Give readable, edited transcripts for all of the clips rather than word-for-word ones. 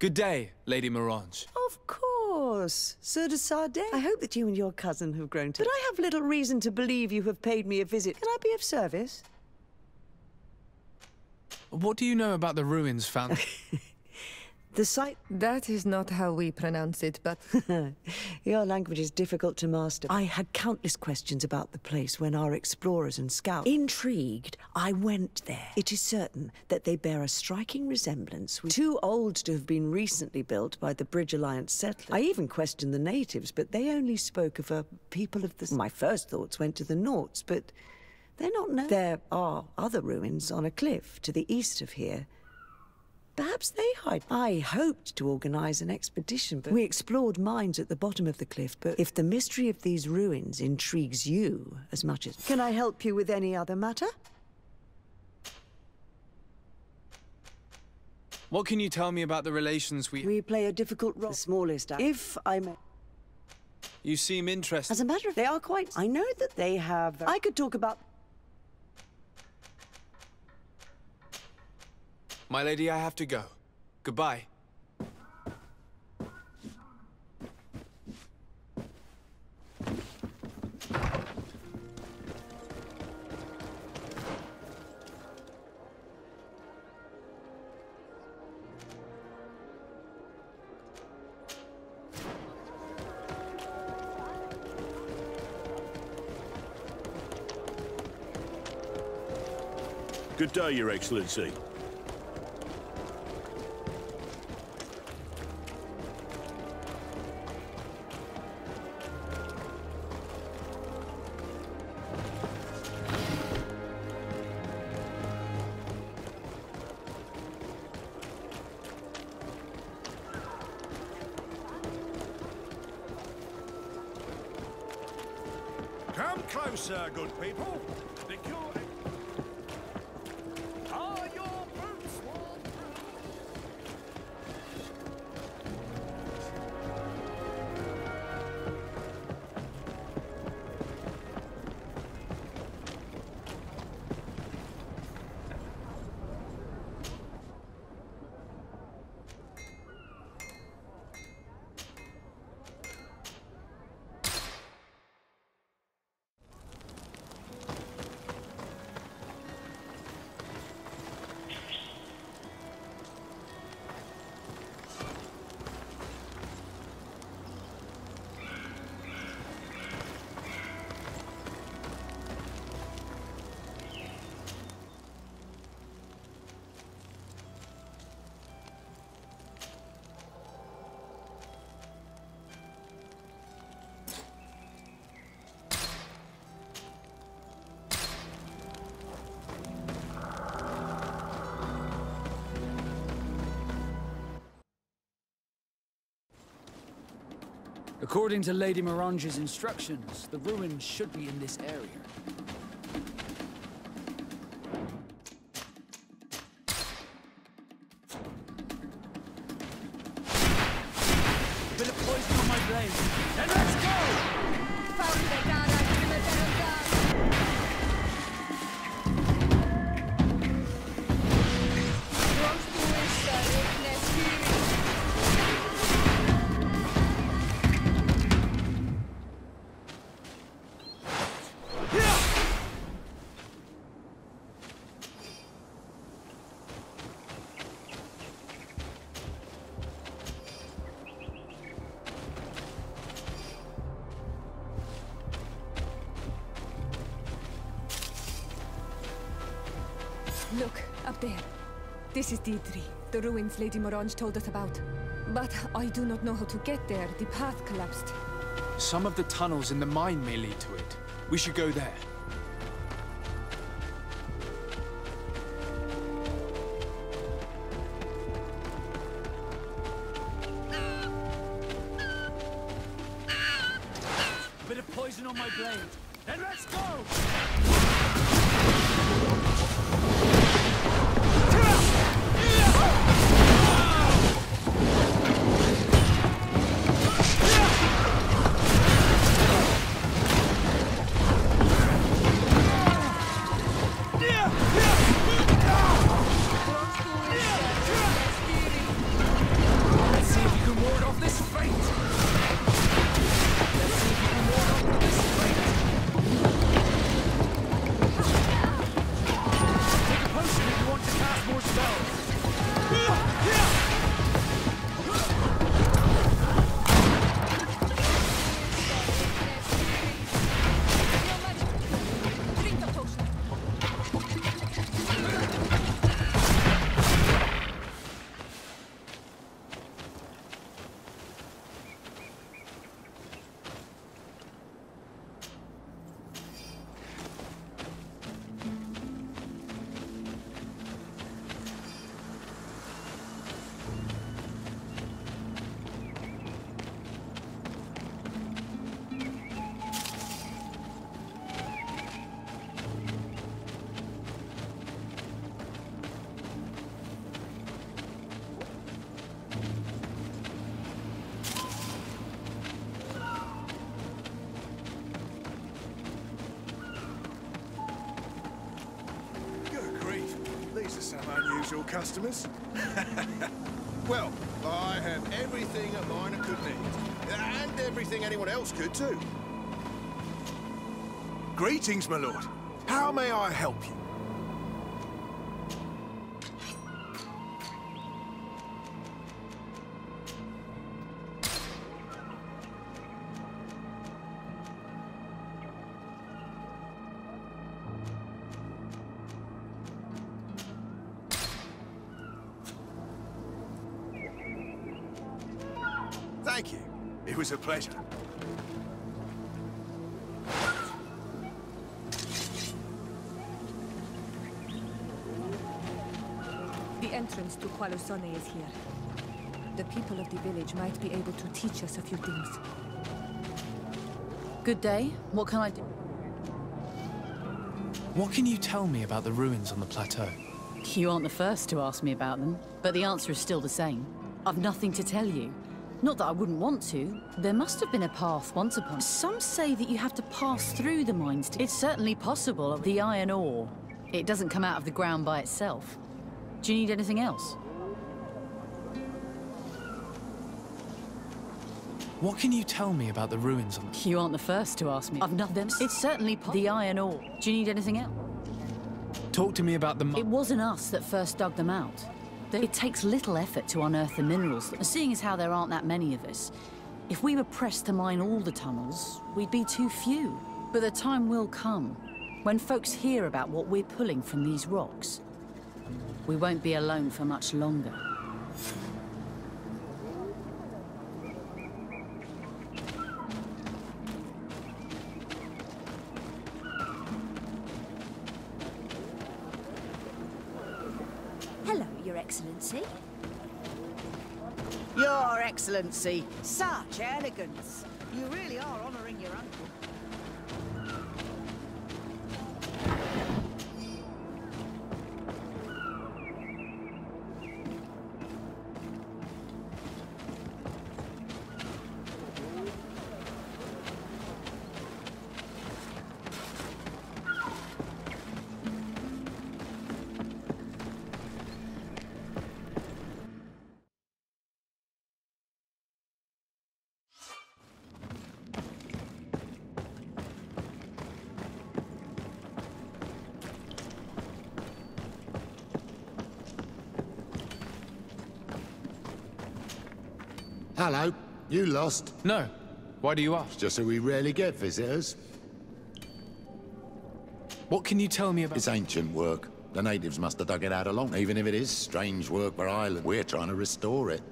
Good day, Lady Morange. Of course, Sir de Sardin. I hope that you and your cousin have grown to... But I have little reason to believe you have paid me a visit. Can I be of service? What do you know about the ruins found? The site... That is not how we pronounce it, but... Your language is difficult to master. I had countless questions about the place when our explorers and scouts... Intrigued, I went there. It is certain that they bear a striking resemblance with... Too old to have been recently built by the Bridge Alliance settlers. I even questioned the natives, but they only spoke of a people of the... My first thoughts went to the Norts, but they're not known. There are other ruins on a cliff to the east of here. Perhaps they hide. I hoped to organize an expedition, but we explored mines at the bottom of the cliff, but if the mystery of these ruins intrigues you as much as... Can I help you with any other matter? What can you tell me about the relations we... We play a difficult role. The smallest... If I may... You seem interested. As a matter of... They are quite... I know that they have... I could talk about... My lady, I have to go. Goodbye. Good day, Your Excellency. Come closer, good people. The cure... Are your boots worn According to Lady Morange's instructions, the ruins should be in this area. A bit of poison on my blade. Then let's go! Look, up there. This is D3, the ruins Lady Morange told us about. But I do not know how to get there. The path collapsed. Some of the tunnels in the mine may lead to it. We should go there. Bit of poison on my blade. Then let's go! usual customers. Well, I have everything a miner could need. And everything anyone else could, too. Greetings, my lord. How may I help you? Thank you. It was a pleasure. The entrance to Qualosone is here. The people of the village might be able to teach us a few things. Good day. What can I do? What can you tell me about the ruins on the plateau? You aren't the first to ask me about them, but the answer is still the same. I've nothing to tell you. Not that I wouldn't want to. There must have been a path once upon. Some say that you have to pass through the mines to... It's certainly possible. The iron ore. It doesn't come out of the ground by itself. Do you need anything else? What can you tell me about the ruins on... You aren't the first to ask me. I've nothing. It's certainly the iron ore. Do you need anything else? Talk to me about the... It wasn't us that first dug them out. It takes little effort to unearth the minerals, seeing as how there aren't that many of us. If we were pressed to mine all the tunnels, we'd be too few. But the time will come when folks hear about what we're pulling from these rocks. We won't be alone for much longer. Your Excellency, such elegance. You really are honoring your uncle. Hello. You lost? No. Why do you ask? It's just that we rarely get visitors. What can you tell me about... It's ancient work. The natives must have dug it out along, even if it is strange work for Ireland. We're trying to restore it.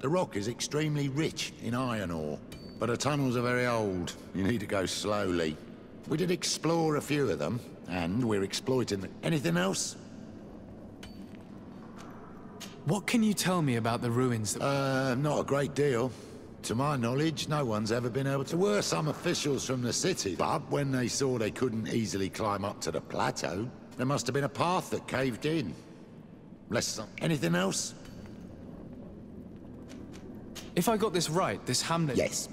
The rock is extremely rich in iron ore, but the tunnels are very old. You need to go slowly. We did explore a few of them, and we're exploiting them. Anything else? What can you tell me about the ruins that... Not a great deal. To my knowledge, no one's ever been able to... There were some officials from the city, but when they saw they couldn't easily climb up to the plateau, there must have been a path that caved in. Unless... anything else? If I got this right, this hamlet... Yes.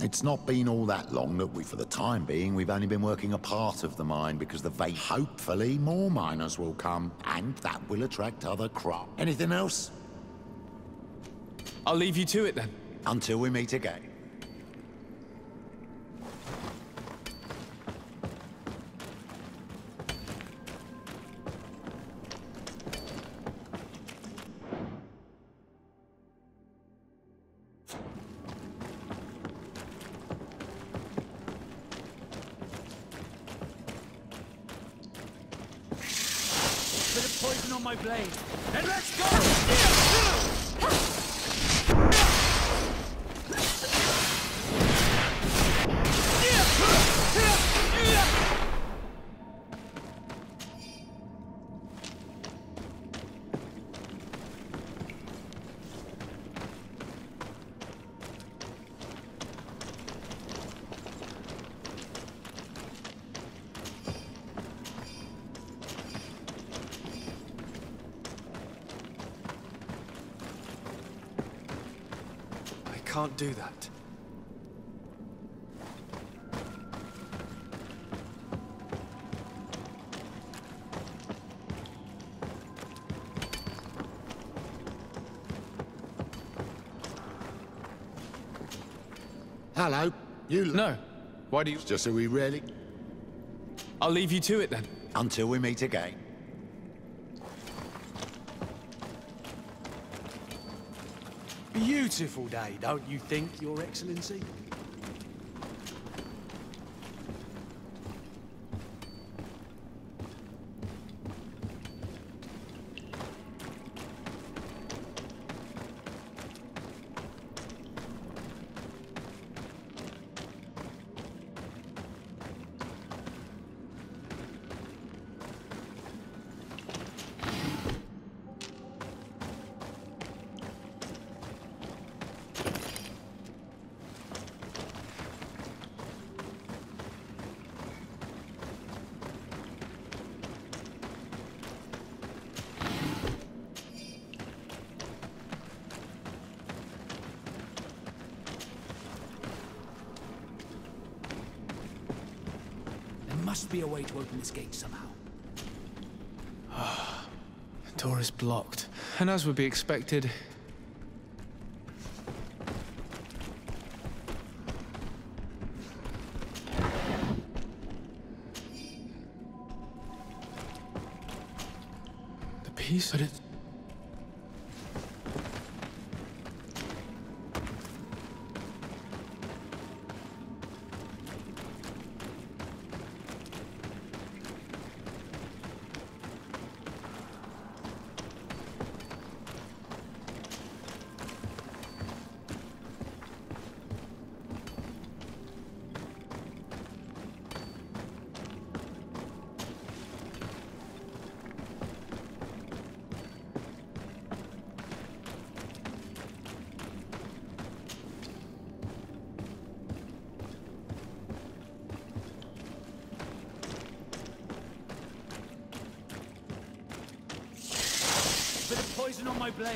It's not been all that long that we, for the time being, we've only been working a part of the mine because the vague... Hopefully more miners will come, and that will attract other crop. Anything else? I'll leave you to it then. Until we meet again. I can't do that. Hello, you... No. Why do you... It's just so we rarely... I'll leave you to it, then. Until we meet again. Beautiful day, don't you think, Your Excellency? Be a way to open this gate somehow. The door is blocked, and as would be expected... The piece... But it's... on my blade.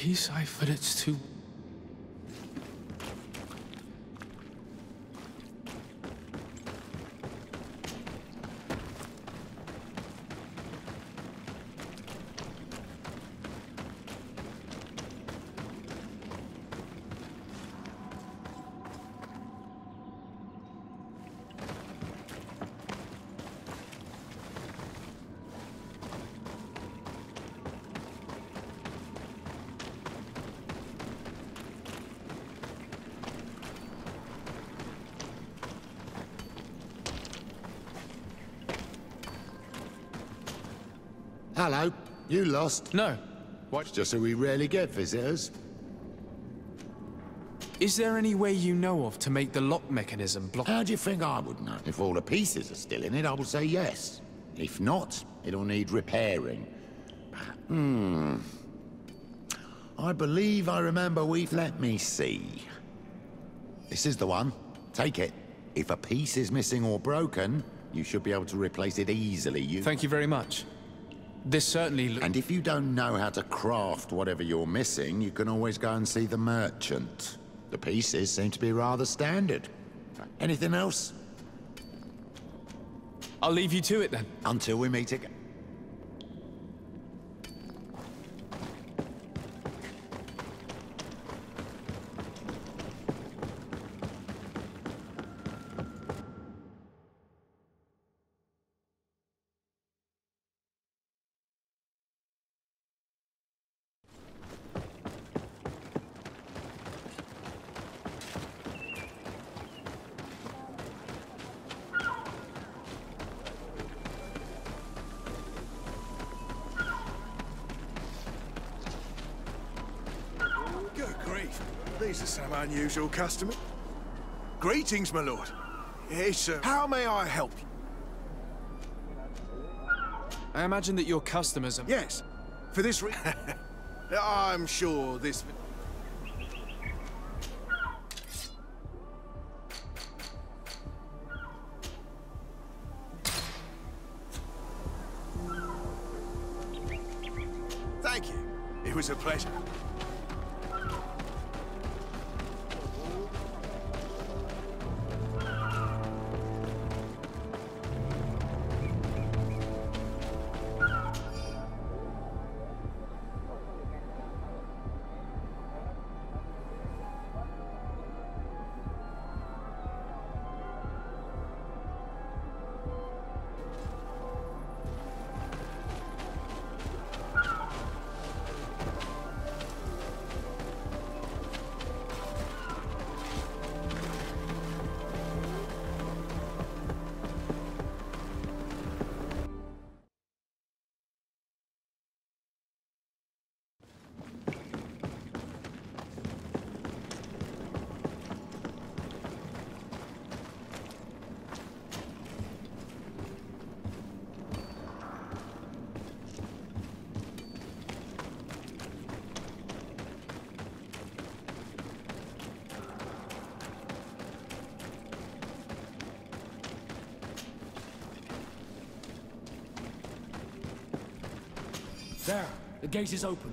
piece, but it's too... Hello. You lost? No. What? It's just that we rarely get visitors. Is there any way you know of to make the lock mechanism block? How do you think I would know? If all the pieces are still in it, I would say yes. If not, it'll need repairing. I believe I remember we've... Let me see. This is the one. Take it. If a piece is missing or broken, you should be able to replace it easily. Thank you very much. This certainly looks... And if you don't know how to craft whatever you're missing, you can always go and see the merchant. The pieces seem to be rather standard. Anything else? I'll leave you to it then. Until we meet again. These are some unusual customers. Greetings, my lord. Yes, sir. How may I help you? I imagine that your customers are... Yes. For this reason... I'm sure this... Thank you. It was a pleasure. There, the gate is open.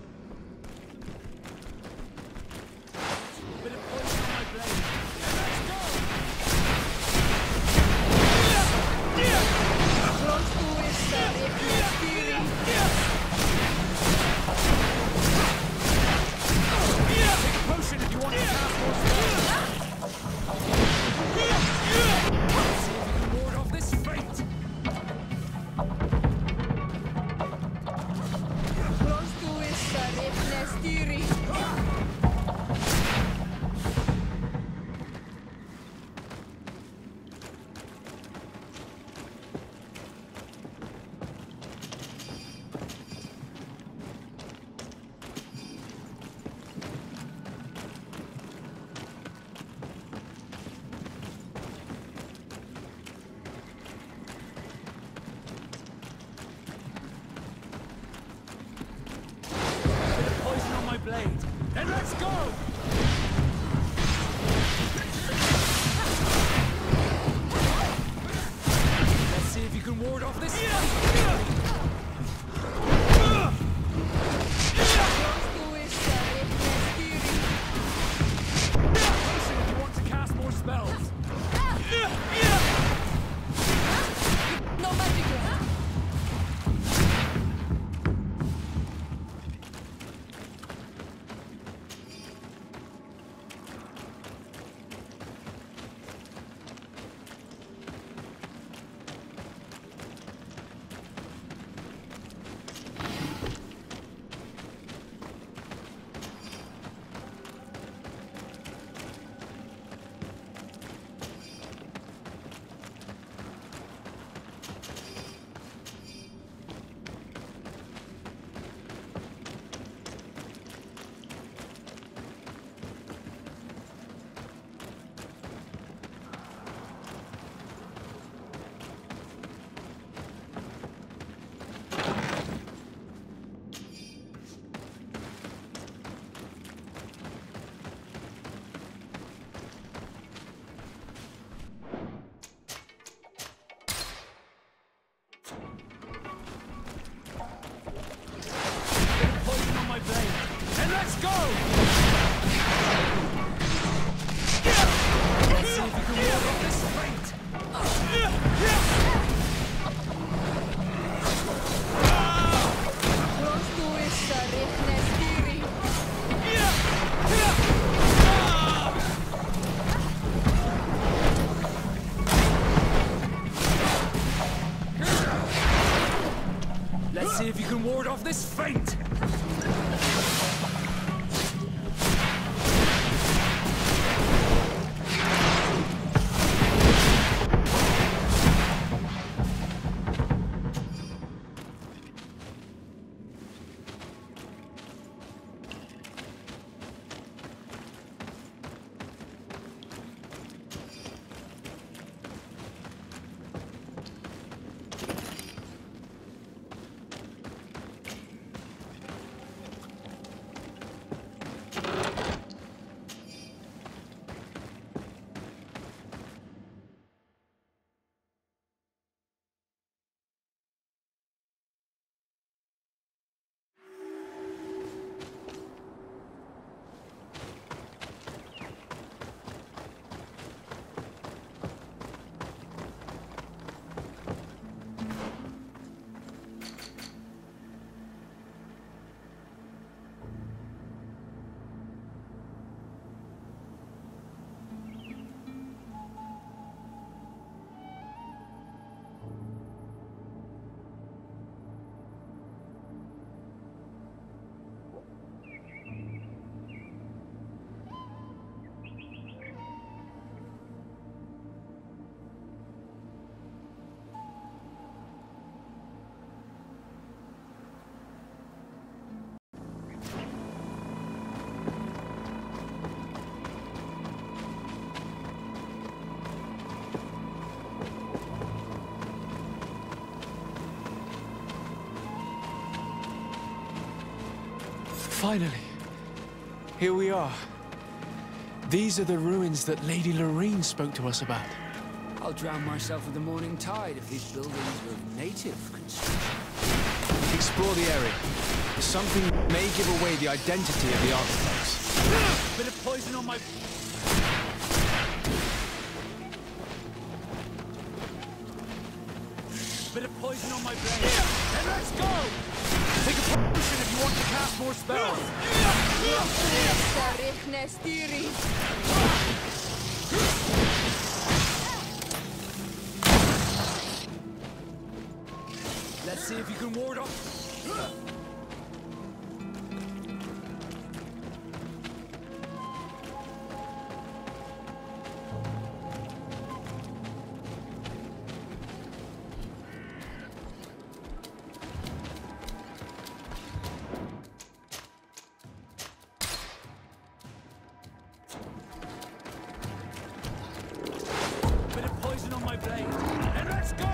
And let's go! Let's see if you can ward off this. go! Let's see if we can win this fight. Don't do it, sir. Let's see if you can ward off this feint. Finally, here we are. These are the ruins that Lady Lorene spoke to us about. I'll drown myself with the morning tide if these buildings were of native construction. Explore the area. Something may give away the identity of the artifacts. Bit of poison on my... Bit of poison on my brain. Then let's go! Take a potion if you want to cast more spells. Let's see if you can ward off. And let's go!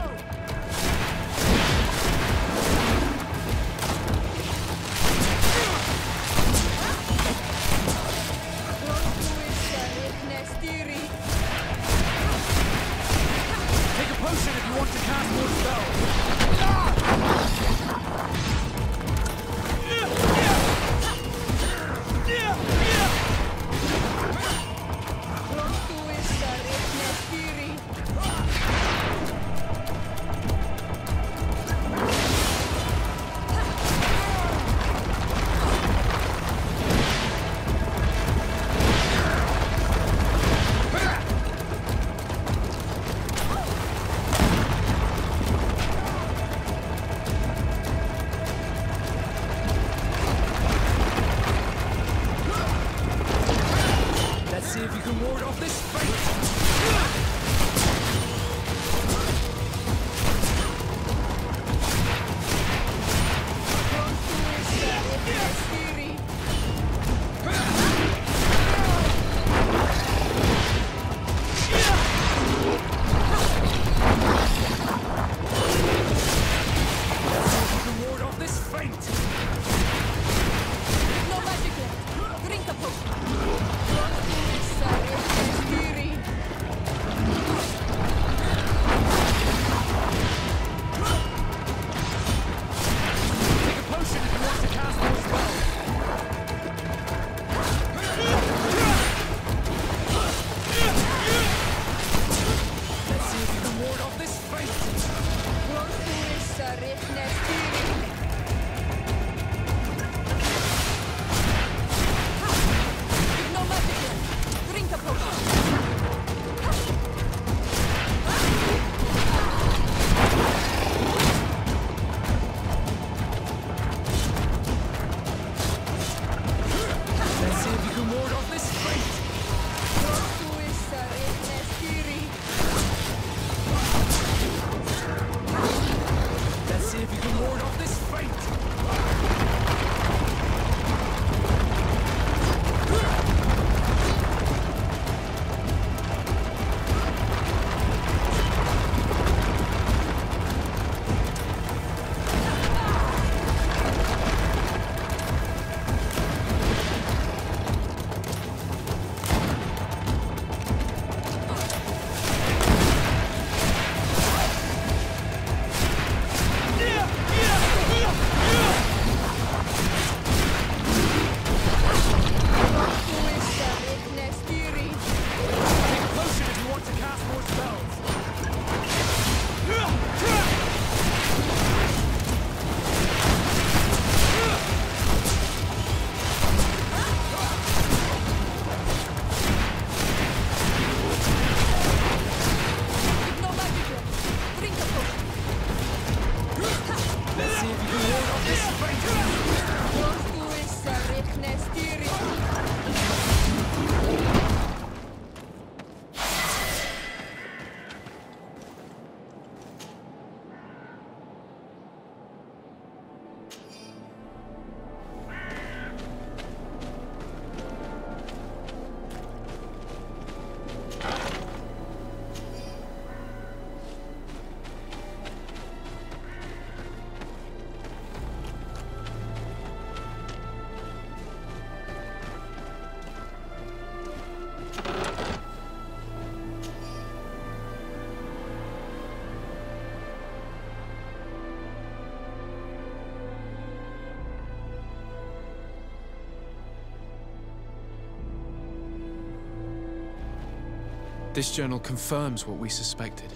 This journal confirms what we suspected.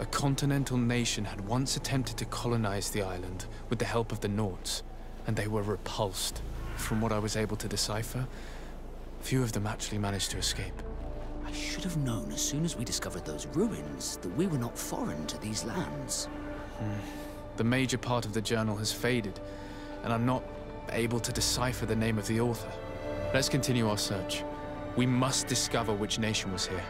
A continental nation had once attempted to colonize the island with the help of the Norts, and they were repulsed. From what I was able to decipher, few of them actually managed to escape. I should have known as soon as we discovered those ruins that we were not foreign to these lands. The major part of the journal has faded, and I'm not able to decipher the name of the author. Let's continue our search. We must discover which nation was here.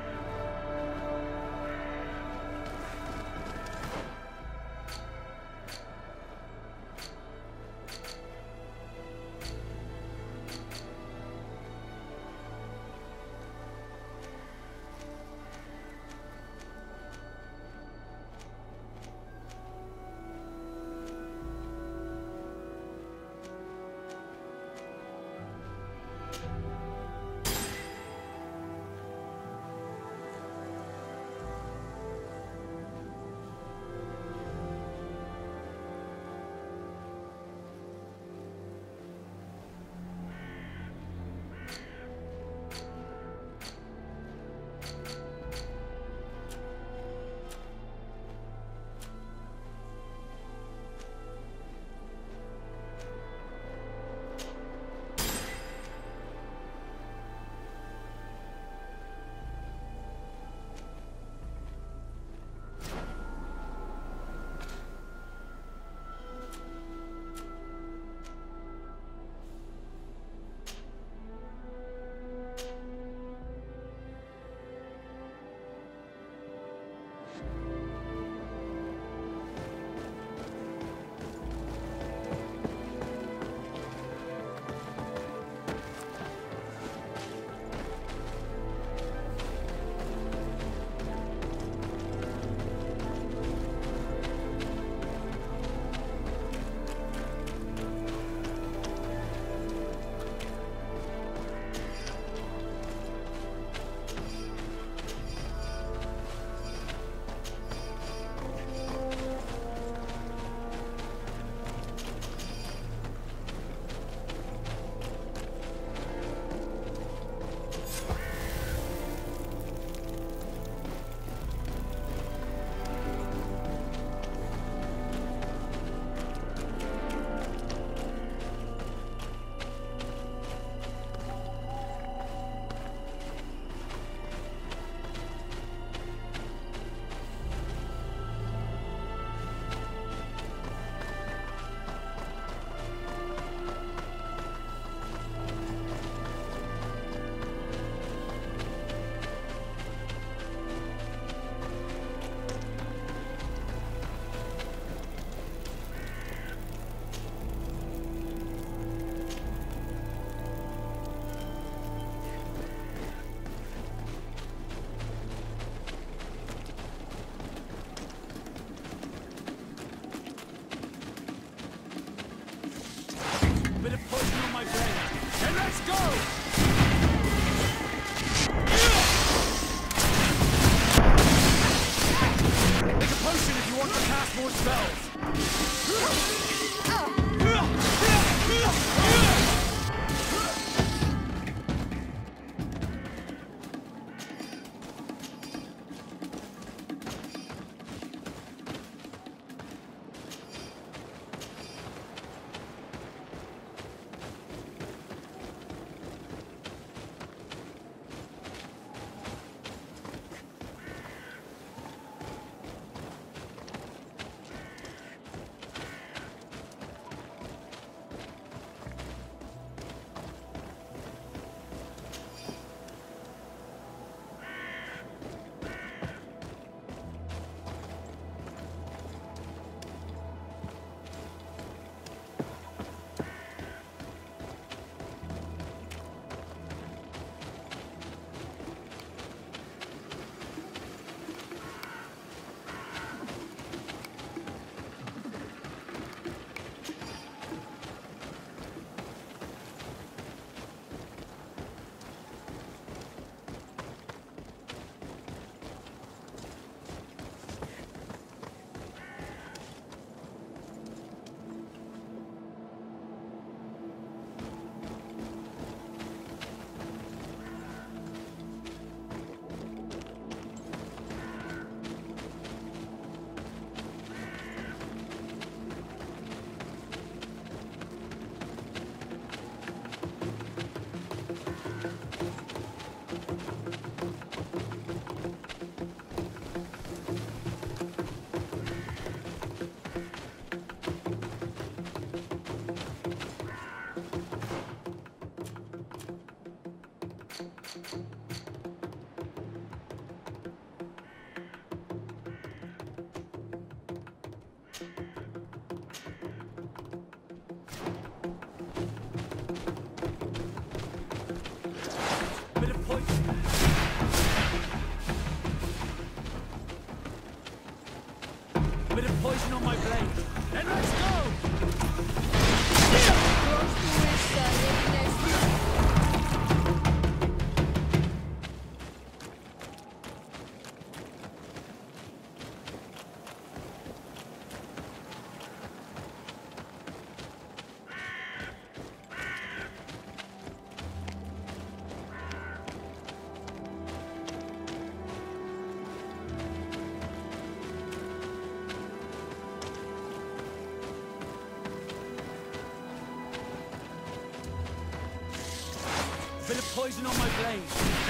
Poison on my blade.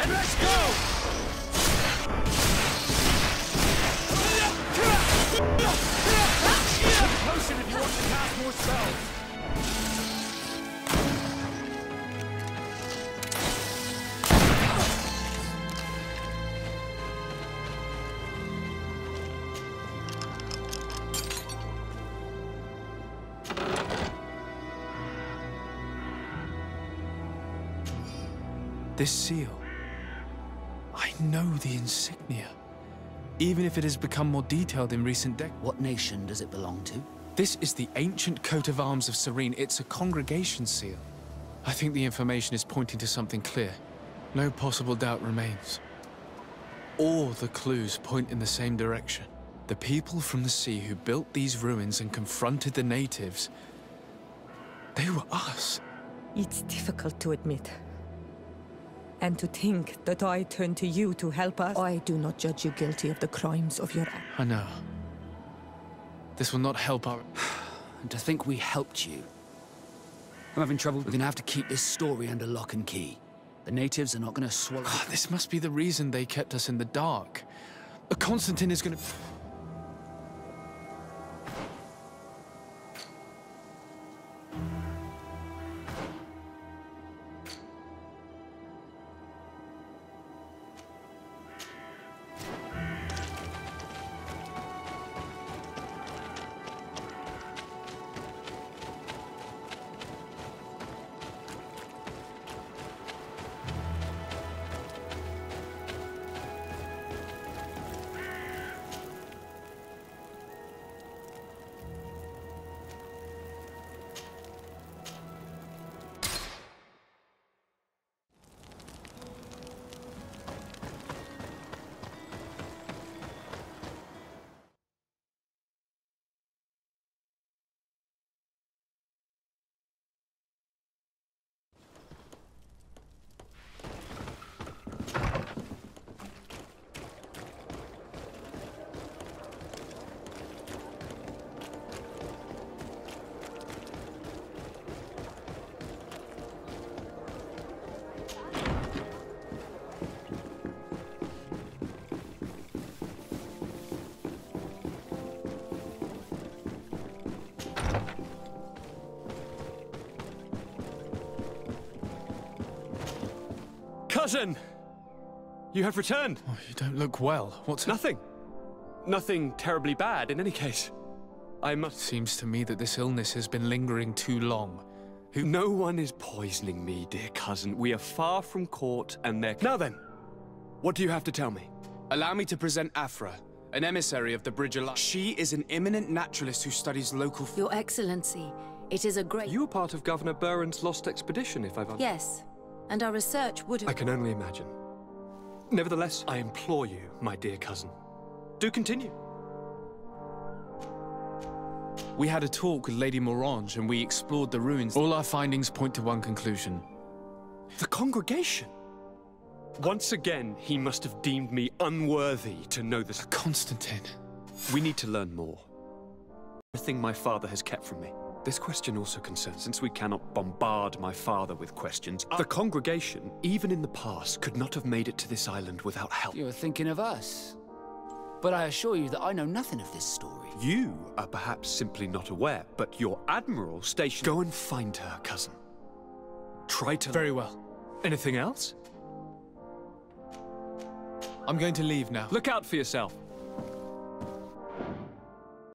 And let's go! This seal, I know the insignia, even if it has become more detailed in recent decades. What nation does it belong to? This is the ancient coat of arms of Serene. It's a congregation seal. I think the information is pointing to something clear. No possible doubt remains. All the clues point in the same direction. The people from the sea who built these ruins and confronted the natives, they were us. It's difficult to admit. And to think that I turn to you to help us. I do not judge you guilty of the crimes of your... I know. This will not help our... And to think we helped you. I'm having trouble. We're gonna have to keep this story under lock and key. The natives are not gonna swallow... Oh, this must be the reason they kept us in the dark. Constantin is gonna... Cousin! You have returned! Oh, you don't look well. What's... Nothing. Nothing terribly bad, in any case. I must... It seems to me that this illness has been lingering too long. No one is poisoning me, dear cousin. We are far from court and their... Now then, what do you have to tell me? Allow me to present Aphra, an emissary of the Bridge Alliance. She is an eminent naturalist who studies local... Your Excellency, it is a great... You were part of Governor Burren's lost expedition, if I've... Yes. And our research would have... I can only imagine. Nevertheless, I implore you, my dear cousin, do continue. We had a talk with Lady Morange and we explored the ruins. All our findings point to one conclusion. The congregation? Once again, he must have deemed me unworthy to know this. Constantin. We need to learn more. Everything my father has kept from me. This question also concerns, since we cannot bombard my father with questions, the congregation, even in the past, could not have made it to this island without help. You are thinking of us. But I assure you that I know nothing of this story. You are perhaps simply not aware, but your admiral stationed... Go and find her, cousin. Try to... Very well. Anything else? I'm going to leave now. Look out for yourself.